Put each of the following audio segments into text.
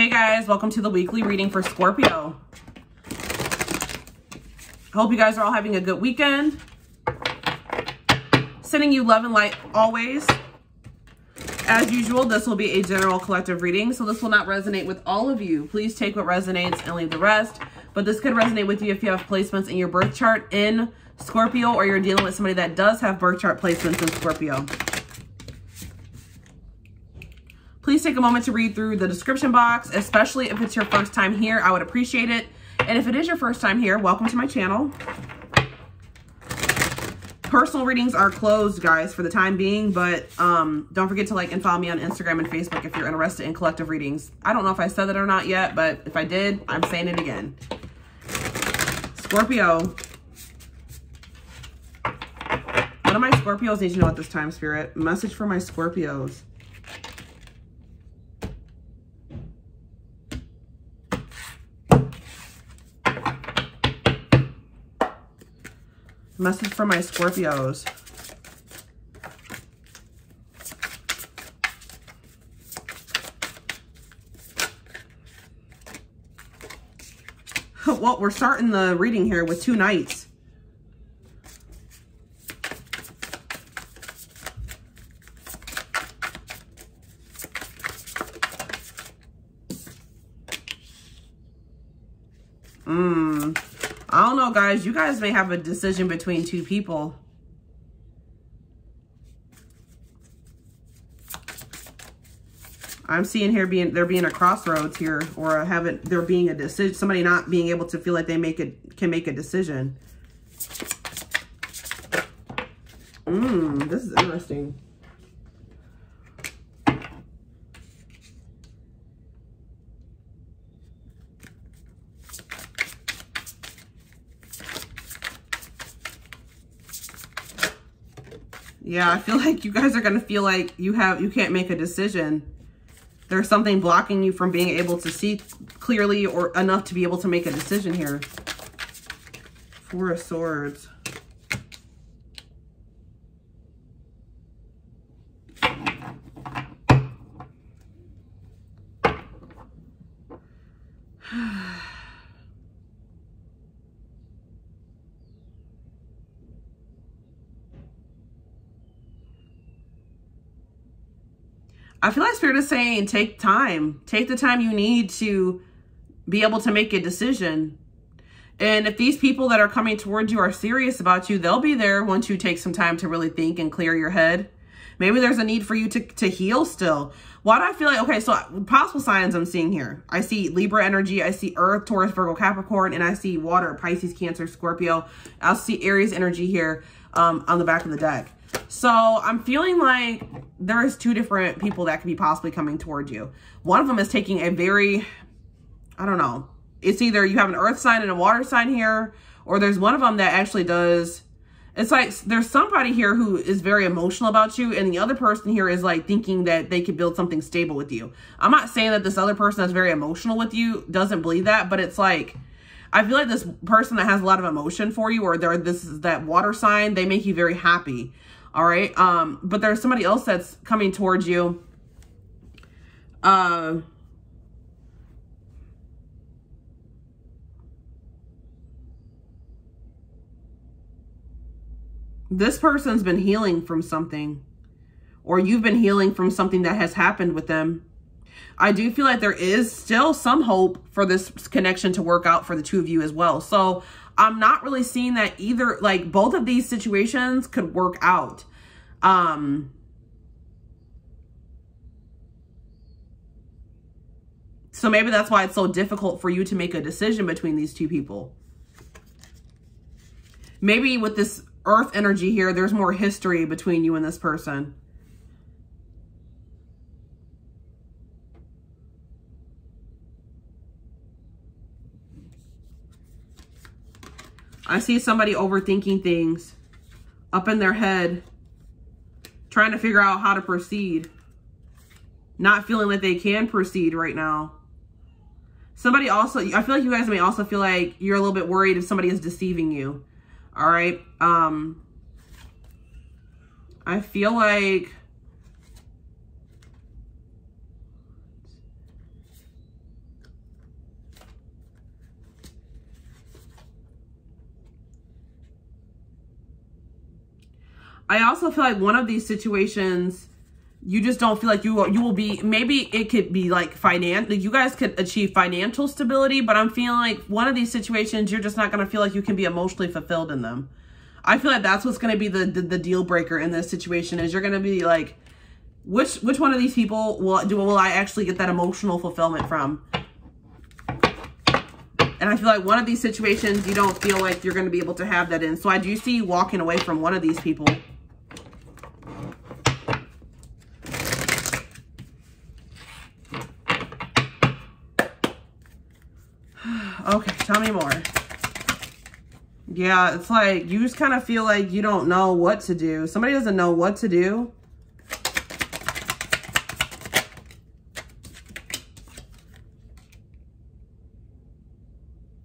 Hey guys, welcome to the weekly reading for Scorpio. I hope you guys are all having a good weekend. Sending you love and light always. As usual, this will be a general collective reading, so this will not resonate with all of you. Please take what resonates and leave the rest. But this could resonate with you if you have placements in your birth chart in Scorpio, or you're dealing with somebody that does have birth chart placements in Scorpio. Please take a moment to read through the description box, especially if it's your first time here. I would appreciate it. And if it is your first time here, welcome to my channel. Personal readings are closed, guys, for the time being, but don't forget to like and follow me on Instagram and Facebook if you're interested in collective readings. I don't know if I said that or not yet, but if I did, I'm saying it again. Scorpio. What do my Scorpios need to know at this time, Spirit? Message for my Scorpios. Message for my Scorpios. Well, we're starting the reading here with two Knights. I don't know, guys. You guys may have a decision between two people. I'm seeing here there being a crossroads here, or there being a decision. Somebody not being able to feel like they can make a decision. This is interesting. Yeah, I feel like you guys are going to feel like you can't make a decision. There's something blocking you from being able to see clearly or enough to be able to make a decision here. Four of Swords. I feel like Spirit is saying take time. Take the time you need to be able to make a decision. And if these people that are coming towards you are serious about you, they'll be there once you take some time to really think and clear your head. Maybe there's a need for you to heal still. Why do I feel like, okay, so possible signs I'm seeing here. I see Libra energy. I see Earth, Taurus, Virgo, Capricorn, and I see water, Pisces, Cancer, Scorpio. I'll see Aries energy here on the back of the deck. So I'm feeling like there's two different people that could be possibly coming toward you. One of them is taking a very, I don't know. It's either you have an earth sign and a water sign here, or there's one of them that actually does. It's like there's somebody here who is very emotional about you, and the other person here is like thinking that they could build something stable with you. I'm not saying that this other person that's very emotional with you doesn't believe that, but it's like, I feel like this person that has a lot of emotion for you, or this is that water sign, they make you very happy. All right. But there's somebody else that's coming towards you. This person's been healing from something, or you've been healing from something that has happened with them. I do feel like there is still some hope for this connection to work out for the two of you as well. So I'm not really seeing that either. Like, both of these situations could work out. So maybe that's why it's so difficult for you to make a decision between these two people. Maybe with this earth energy here, there's more history between you and this person. I see somebody overthinking things, up in their head, trying to figure out how to proceed, not feeling like they can proceed right now. Somebody also, I feel like you guys may also feel like you're a little bit worried if somebody is deceiving you. All right. I feel like I also feel like one of these situations, you just don't feel like you will be, maybe it could be like you guys could achieve financial stability, but I'm feeling like one of these situations, you're just not going to feel like you can be emotionally fulfilled in them. I feel like that's what's going to be the deal breaker in this situation, is you're going to be like, which one of these people will I actually get that emotional fulfillment from? And I feel like one of these situations, you don't feel like you're going to be able to have that in. So I do see you walking away from one of these people. Okay, tell me more. Yeah, it's like you just kind of feel like you don't know what to do. Somebody doesn't know what to do.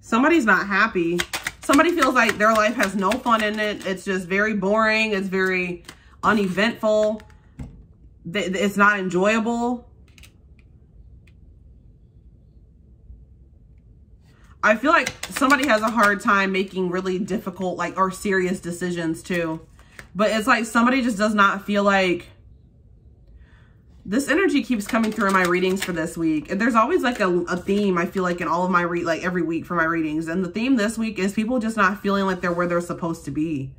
Somebody's not happy. Somebody feels like their life has no fun in it. It's just very boring. It's very uneventful. It's not enjoyable. I feel like somebody has a hard time making really difficult, like, or serious decisions too. But it's like somebody just does not feel like... This energy keeps coming through in my readings for this week. There's always like a theme, I feel like, in all of my every week for my readings. And the theme this week is people just not feeling like they're where they're supposed to be.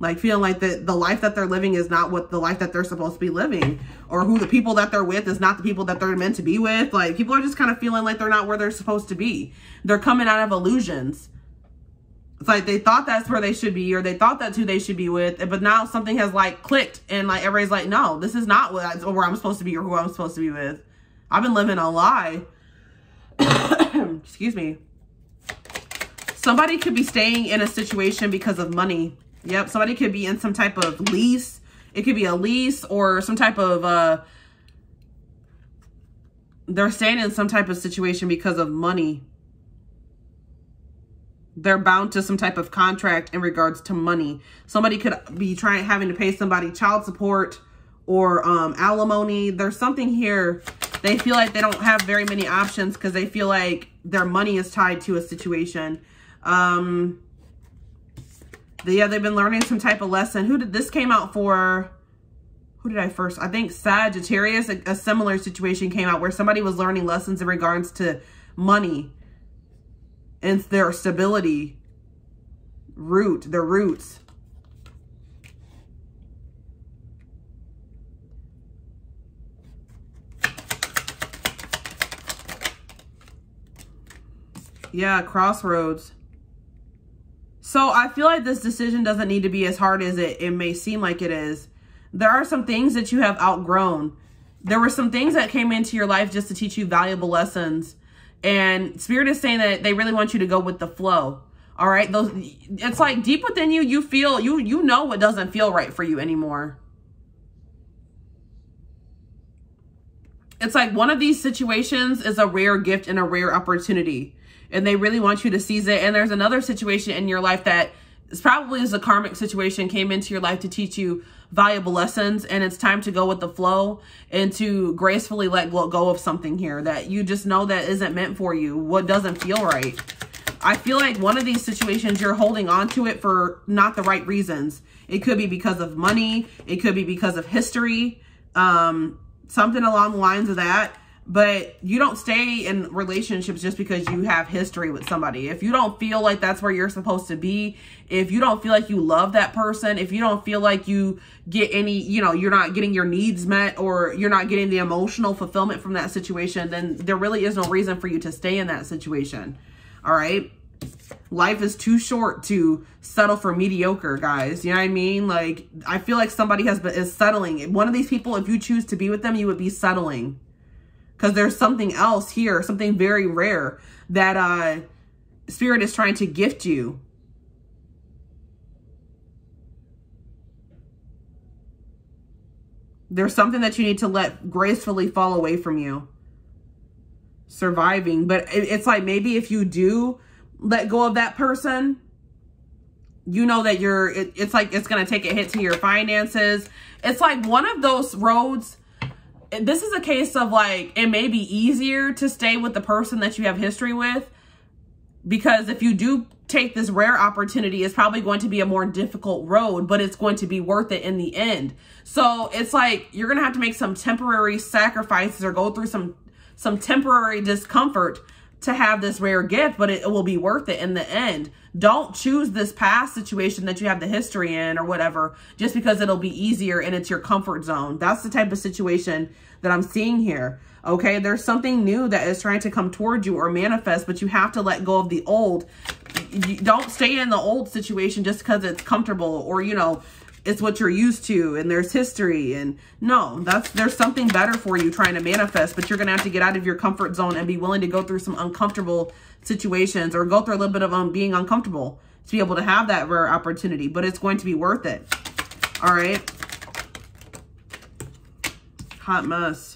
Like feeling like the life that they're living is not what the life that they're supposed to be living, or who the people that they're with is not the people that they're meant to be with. Like people are just kind of feeling like they're not where they're supposed to be. They're coming out of illusions. It's like they thought that's where they should be, or they thought that's who they should be with, but now something has like clicked and like everybody's like, no, this is not where I'm supposed to be or who I'm supposed to be with. I've been living a lie. Excuse me. Somebody could be staying in a situation because of money. Yep, somebody could be in some type of lease. It could be a lease or some type of, they're staying in some type of situation because of money. They're bound to some type of contract in regards to money. Somebody could be having to pay somebody child support or alimony. There's something here. They feel like they don't have very many options because they feel like their money is tied to a situation. Yeah, they've been learning some type of lesson. This came out for? Who did I first? I think Sagittarius. A similar situation came out where somebody was learning lessons in regards to money. And their stability, their roots. Yeah, crossroads. So I feel like this decision doesn't need to be as hard as it may seem like it is. There are some things that you have outgrown. There were some things that came into your life just to teach you valuable lessons. And Spirit is saying that they really want you to go with the flow. All right. It's like deep within you, you feel, you know what doesn't feel right for you anymore. It's like one of these situations is a rare gift and a rare opportunity, and they really want you to seize it. And there's another situation in your life that is probably a karmic situation, came into your life to teach you valuable lessons, and it's time to go with the flow and to gracefully let go of something here that you just know that isn't meant for you, what doesn't feel right. I feel like one of these situations, you're holding on to it for not the right reasons. It could be because of money. It could be because of history, something along the lines of that. But you don't stay in relationships just because you have history with somebody. If you don't feel like that's where you're supposed to be, if you don't feel like you love that person, if you don't feel like you get any, you know, you're not getting your needs met, or you're not getting the emotional fulfillment from that situation, then there really is no reason for you to stay in that situation. All right. Life is too short to settle for mediocre, guys. You know what I mean? Like, I feel like somebody is settling. One of these people, if you choose to be with them, you would be settling. Because there's something else here, something very rare that Spirit is trying to gift you. There's something that you need to let gracefully fall away from you. Surviving. But it's like maybe if you do let go of that person, you know that it's like it's going to take a hit to your finances. It's like one of those roads. This is a case of like, it may be easier to stay with the person that you have history with because if you do take this rare opportunity, it's probably going to be a more difficult road, but it's going to be worth it in the end. So it's like, you're going to have to make some temporary sacrifices or go through some temporary discomfort to have this rare gift, but it will be worth it in the end. Don't choose this past situation that you have the history in or whatever, just because it'll be easier and it's your comfort zone. That's the type of situation that I'm seeing here. Okay, there's something new that is trying to come toward you or manifest, but you have to let go of the old. You don't stay in the old situation just because it's comfortable or, you know, it's what you're used to and there's history. And no, there's something better for you trying to manifest, but you're going to have to get out of your comfort zone and be willing to go through some uncomfortable situations or go through a little bit of being uncomfortable to be able to have that rare opportunity, but it's going to be worth it. All right. Hot mess.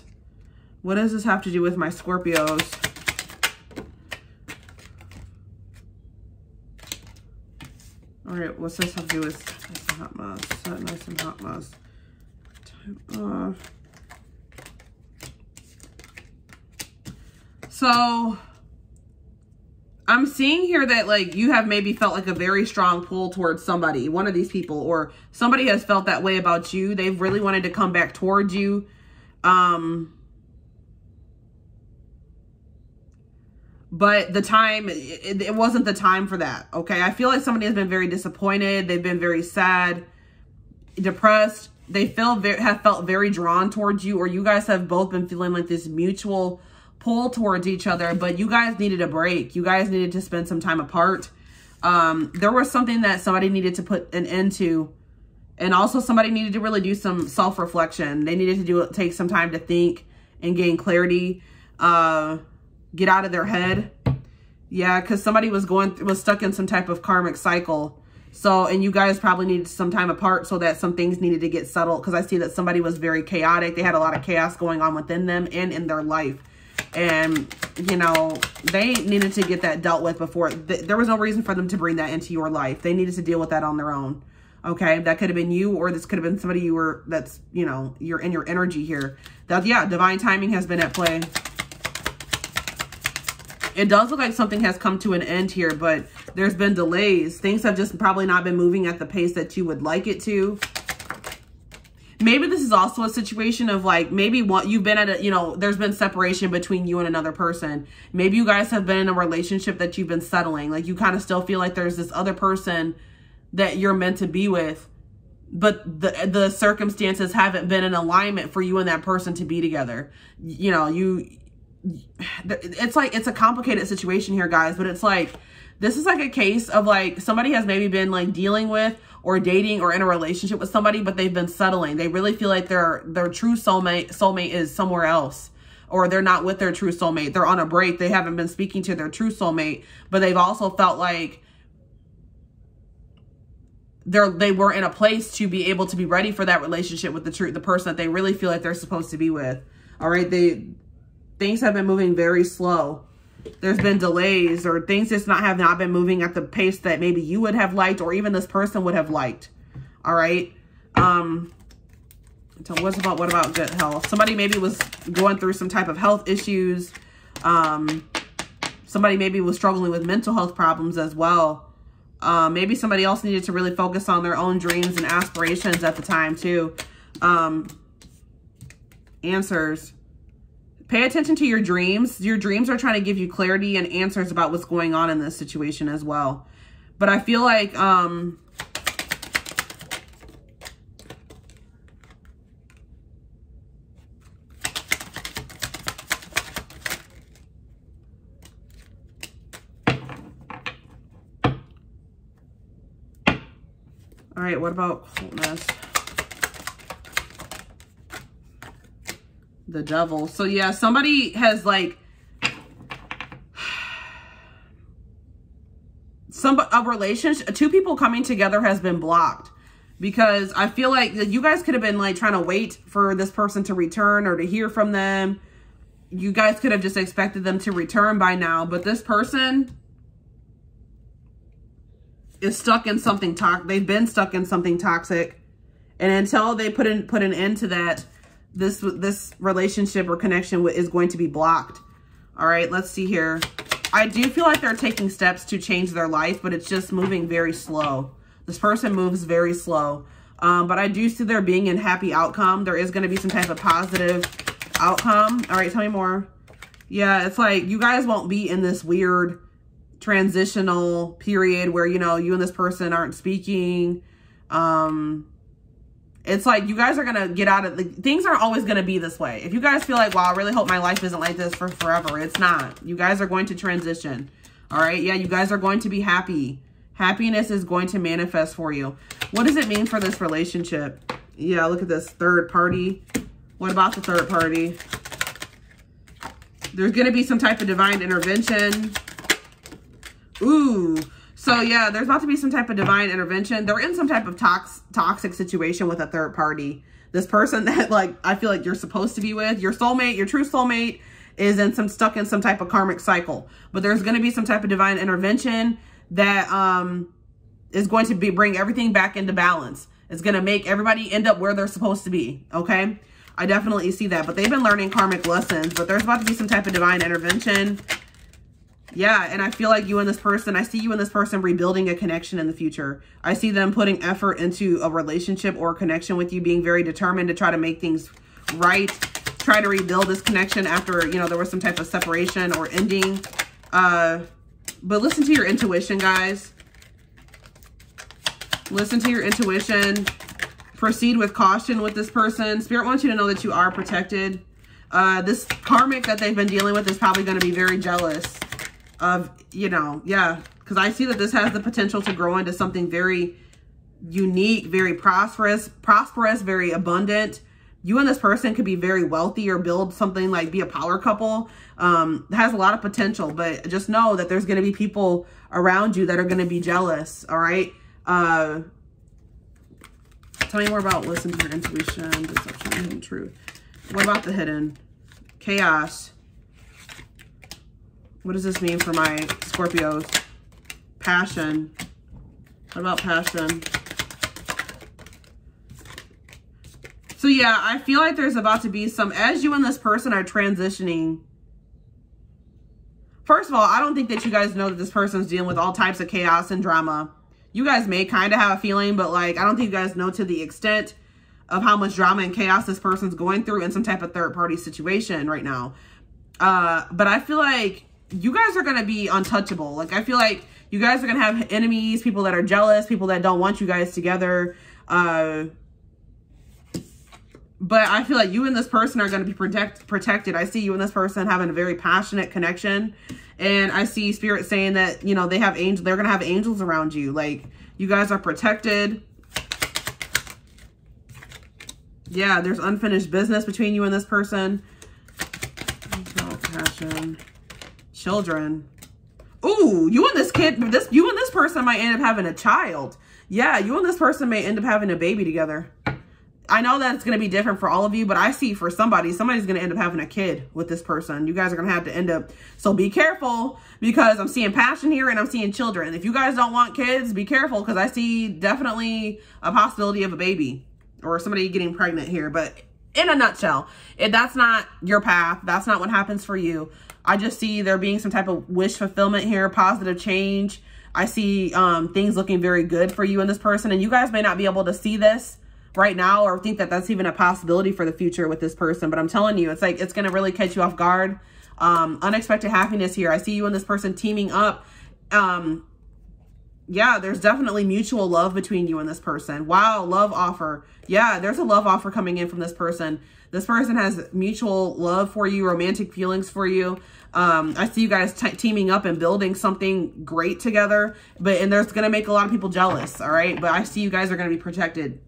What does this have to do with my Scorpios? All right, what's this have to do with... That's a hot mess. That's nice and hot mess. Time off. So I'm seeing here that like you have maybe felt like a very strong pull towards somebody, one of these people, or somebody has felt that way about you. They've really wanted to come back towards you. But the time, it wasn't the time for that, okay? I feel like somebody has been very disappointed. They've been very sad, depressed. They have felt very drawn towards you, or you guys have both been feeling like this mutual pull towards each other, but you guys needed a break. You guys needed to spend some time apart. There was something that somebody needed to put an end to, and also somebody needed to really do some self-reflection. They needed to take some time to think and gain clarity. Get out of their head. Yeah, because somebody was stuck in some type of karmic cycle. So, and you guys probably needed some time apart so that some things needed to get settled, because I see that somebody was very chaotic. They had a lot of chaos going on within them and in their life. And, you know, they needed to get that dealt with before. There was no reason for them to bring that into your life. They needed to deal with that on their own. Okay, that could have been you, or this could have been somebody you were, that's, you know, you're in your energy here. That, yeah, divine timing has been at play. It does look like something has come to an end here, but there's been delays. Things have just probably not been moving at the pace that you would like it to. Maybe this is also a situation of like, maybe what you've been at, you know, there's been separation between you and another person. Maybe you guys have been in a relationship that you've been settling. Like you kind of still feel like there's this other person that you're meant to be with, but the circumstances haven't been in alignment for you and that person to be together. You know, it's like, it's a complicated situation here, guys, but it's like, this is like a case of like somebody has maybe been like dealing with or dating or in a relationship with somebody, but they've been settling. They really feel like their true soulmate is somewhere else, or they're not with their true soulmate. They're on a break. They haven't been speaking to their true soulmate, but they've also felt like they were in a place to be able to be ready for that relationship with the person that they really feel like they're supposed to be with. All right. Things have been moving very slow. There's been delays, or things just have not been moving at the pace that maybe you would have liked, or even this person would have liked. All right. So what about good health? Somebody maybe was going through some type of health issues. Somebody maybe was struggling with mental health problems as well. Maybe somebody else needed to really focus on their own dreams and aspirations at the time too. Answers. Pay attention to your dreams. Your dreams are trying to give you clarity and answers about what's going on in this situation as well. But I feel like all right, what about coldness? The devil. So yeah, somebody has like a relationship, two people coming together has been blocked, because I feel like you guys could have been like trying to wait for this person to return or to hear from them. You guys could have just expected them to return by now, but this person is stuck in something toxic. They've been stuck in something toxic, and until they put an end to that, this relationship or connection is going to be blocked. All right, let's see here. I do feel like they're taking steps to change their life, but it's just moving very slow. This person moves very slow. But I do see there being a happy outcome. There is going to be some type of positive outcome. All right, tell me more. Yeah, it's like you guys won't be in this weird transitional period where, you know, you and this person aren't speaking. It's like you guys are going to get out of the, things aren't always going to be this way. If you guys feel like, wow, I really hope my life isn't like this for forever. It's not. You guys are going to transition. All right. Yeah. You guys are going to be happy. Happiness is going to manifest for you. What does it mean for this relationship? Yeah. Look at this third party. What about the third party? There's going to be some type of divine intervention. Ooh. So, yeah, there's about to be some type of divine intervention. They're in some type of toxic situation with a third party. This person that, like, I feel like you're supposed to be with, your soulmate, your true soulmate, is in some stuck in some type of karmic cycle. But there's going to be some type of divine intervention that is going to bring everything back into balance. It's going to make everybody end up where they're supposed to be, okay? I definitely see that. But they've been learning karmic lessons. But there's about to be some type of divine intervention. Yeah, and I feel like you and this person, I see you and this person rebuilding a connection in the future. I see them putting effort into a relationship or a connection with you, being very determined to try to make things right, try to rebuild this connection after, you know, there was some type of separation or ending. But listen to your intuition, guys. Listen to your intuition. Proceed with caution with this person. Spirit wants you to know that you are protected. This karmic that they've been dealing with is probably going to be very jealous of, you know, yeah, because I see that this has the potential to grow into something very unique, very prosperous, very abundant. You and this person could be very wealthy or build something, like be a power couple. It has a lot of potential, but just know that there's going to be people around you that are going to be jealous. All right. Tell me more about listen to your intuition, deception, and truth. What about the hidden chaos? What does this mean for my Scorpios? Passion. What about passion? So yeah, I feel like there's about to be some, as you and this person are transitioning. First of all, I don't think that you guys know that this person's dealing with all types of chaos and drama. You guys may kind of have a feeling, but like, I don't think you guys know to the extent of how much drama and chaos this person's going through in some type of third party situation right now. But I feel like you guys are going to be untouchable. Like, I feel like you guys are going to have enemies, people that are jealous, people that don't want you guys together. But I feel like you and this person are going to be protected. I see you and this person having a very passionate connection. And I see Spirit saying that, you know, they have angels. They're going to have angels around you. Like, you guys are protected. Yeah, there's unfinished business between you and this person. Oh, passion. Children. Ooh, you and this person might end up having a child. Yeah, you and this person may end up having a baby together. I know that it's going to be different for all of you, but I see for somebody's going to end up having a kid with this person. You guys are going to have to end up. So be careful, because I'm seeing passion here and I'm seeing children. If you guys don't want kids, be careful, because I see definitely a possibility of a baby or somebody getting pregnant here. But in a nutshell, if that's not your path, that's not what happens for you. I just see there being some type of wish fulfillment here, positive change. I see things looking very good for you and this person. And you guys may not be able to see this right now or think that that's even a possibility for the future with this person. But I'm telling you, it's like it's going to really catch you off guard. Unexpected happiness here. I see you and this person teaming up. Yeah, there's definitely mutual love between you and this person. Wow, love offer. Yeah, there's a love offer coming in from this person. This person has mutual love for you, romantic feelings for you. I see you guys teaming up and building something great together, and there's going to make a lot of people jealous, all right? But I see you guys are going to be protected,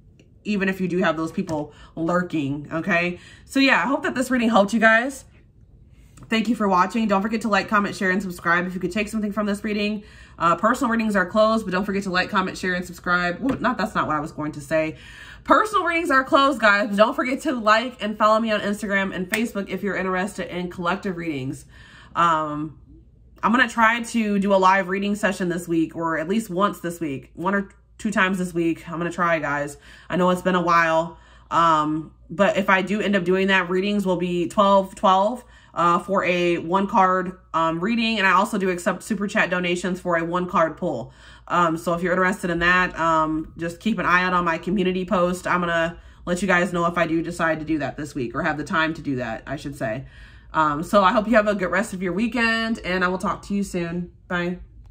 even if you do have those people lurking, okay? So yeah, I hope that this reading helped you guys. Thank you for watching. Don't forget to like, comment, share, and subscribe if you could take something from this reading. Personal readings are closed, but don't forget to like, comment, share, and subscribe. Ooh, that's not what I was going to say. Personal readings are closed, guys, but don't forget to like and follow me on Instagram and Facebook if you're interested in collective readings. I'm going to try to do a live reading session this week, or at least once this week, one or two times this week. I'm going to try, guys. I know it's been a while, but if I do end up doing that, readings will be 12-12. for a one card reading, and I also do accept super chat donations for a one card pull. So if you're interested in that, just keep an eye out on my community post. I'm gonna let you guys know if I do decide to do that this week, or have the time to do that, I should say. So I hope you have a good rest of your weekend, and I will talk to you soon. Bye.